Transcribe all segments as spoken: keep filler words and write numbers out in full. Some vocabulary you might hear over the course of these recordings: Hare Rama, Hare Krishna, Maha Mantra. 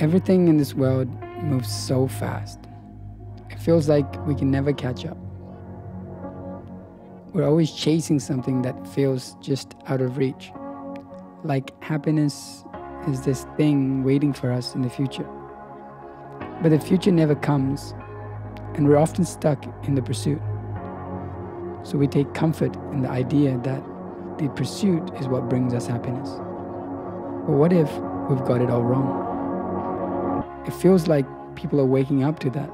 Everything in this world moves so fast. It feels like we can never catch up. We're always chasing something that feels just out of reach. Like happiness is this thing waiting for us in the future. But the future never comes, and we're often stuck in the pursuit. So we take comfort in the idea that the pursuit is what brings us happiness. But what if we've got it all wrong? It feels like people are waking up to that.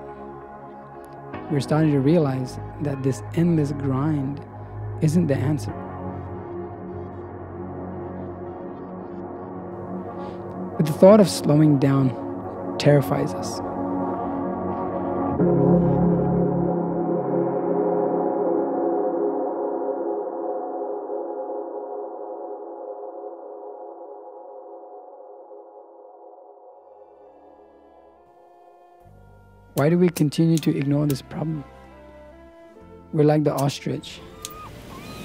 We're starting to realize that this endless grind isn't the answer. But the thought of slowing down terrifies us. Why do we continue to ignore this problem? We're like the ostrich,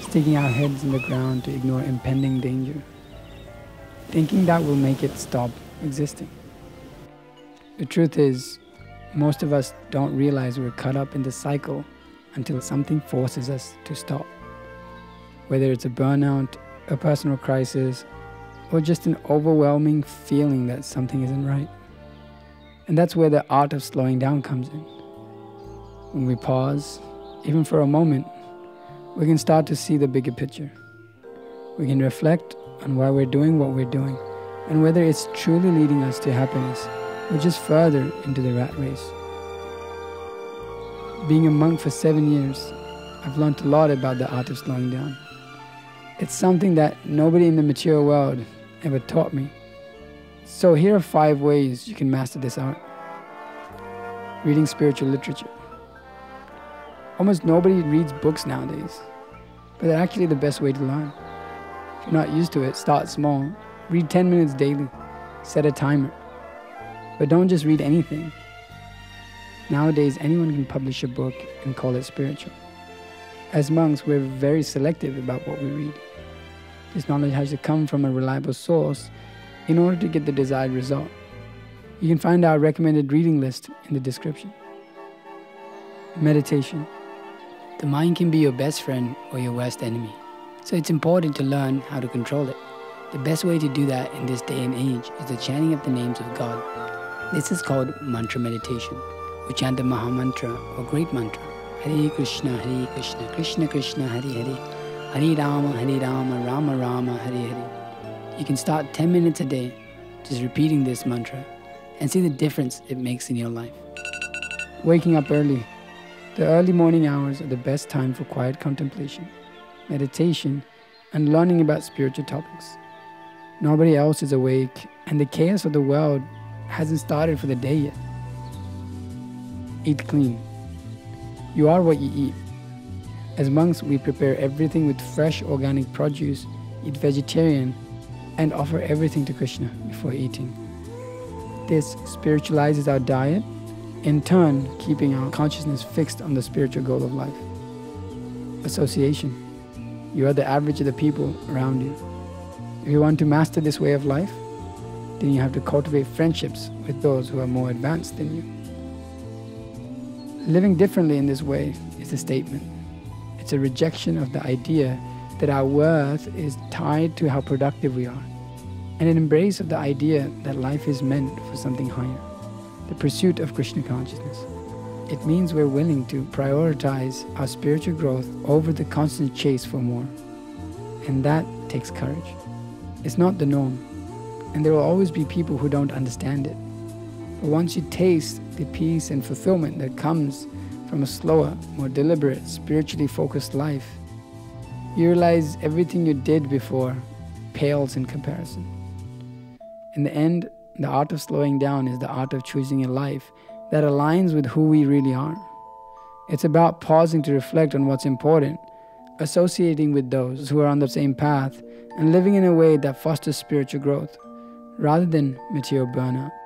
sticking our heads in the ground to ignore impending danger, thinking that will make it stop existing. The truth is, most of us don't realize we're caught up in the cycle until something forces us to stop. Whether it's a burnout, a personal crisis, or just an overwhelming feeling that something isn't right. And that's where the art of slowing down comes in. When we pause, even for a moment, we can start to see the bigger picture. We can reflect on why we're doing what we're doing and whether it's truly leading us to happiness or just further into the rat race. Being a monk for seven years, I've learned a lot about the art of slowing down. It's something that nobody in the material world ever taught me. So here are five ways you can master this art. Reading spiritual literature. Almost nobody reads books nowadays, but they're actually the best way to learn. If you're not used to it, start small. Read ten minutes daily. Set a timer. But don't just read anything. Nowadays, anyone can publish a book and call it spiritual. As monks, we're very selective about what we read. This knowledge has to come from a reliable source in order to get the desired result. You can find our recommended reading list in the description. Meditation. The mind can be your best friend or your worst enemy, so it's important to learn how to control it. The best way to do that in this day and age is the chanting of the names of God. This is called mantra meditation. We chant the Maha Mantra or Great Mantra. Hare Krishna, Hare Krishna, Krishna Krishna, Hare Hare, Hare Rama, Hare Rama, Rama Rama, Hare Hare. You can start ten minutes a day just repeating this mantra and see the difference it makes in your life. Waking up early. The early morning hours are the best time for quiet contemplation, meditation, and learning about spiritual topics. Nobody else is awake, and the chaos of the world hasn't started for the day yet. Eat clean. You are what you eat. As monks, we prepare everything with fresh organic produce, eat vegetarian, and offer everything to Krishna before eating. This spiritualizes our diet, in turn keeping our consciousness fixed on the spiritual goal of life. Association. You are the average of the people around you. If you want to master this way of life, then you have to cultivate friendships with those who are more advanced than you. Living differently in this way is a statement. It's a rejection of the idea that our worth is tied to how productive we are, and an embrace of the idea that life is meant for something higher, the pursuit of Krishna consciousness. It means we're willing to prioritize our spiritual growth over the constant chase for more, and that takes courage. It's not the norm, and there will always be people who don't understand it. But once you taste the peace and fulfillment that comes from a slower, more deliberate, spiritually focused life, you realize everything you did before pales in comparison. In the end, the art of slowing down is the art of choosing a life that aligns with who we really are. It's about pausing to reflect on what's important, associating with those who are on the same path, and living in a way that fosters spiritual growth rather than material burnout.